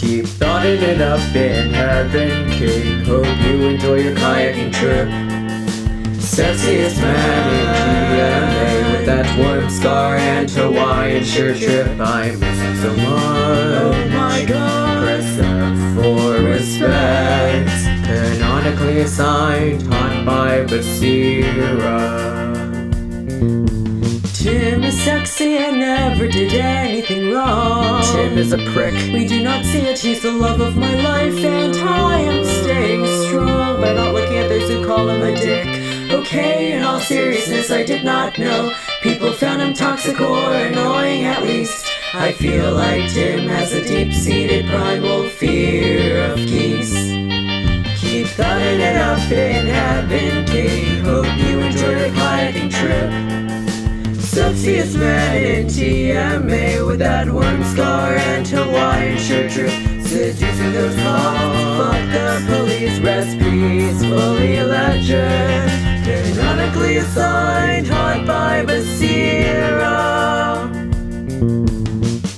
Keep nodding it up in Heaven King. Hope you enjoy your kayaking trip. Sexiest man in GMA with that warm scar and Hawaiian shirt trip. I miss him so much. Oh my god. Press up for respect. Canonically assigned, taught by Basira. Tim is sexy and never did anything wrong. Tim is a prick. We do not see it. He's the love of my life, and I am staying strong by not looking at those who call him a dick. Okay, in all seriousness, I did not know people found him toxic or annoying, at least. I feel like Tim has a deep-seated primal fear of geese. Keep thudding it up in Heaven King. Hope you enjoy the kayaking trip. Sexiest man in TMA with that worm scar and Hawaiian shirt trip. Seducing those moms, fuck the police, rest peacefully legend. Canonically assigned, hot by Basira.